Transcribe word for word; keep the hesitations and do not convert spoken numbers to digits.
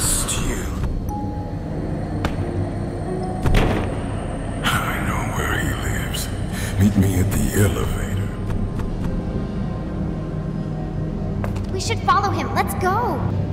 trust you. I know where he lives. Meet me at the elevator. We should follow him. Let's go.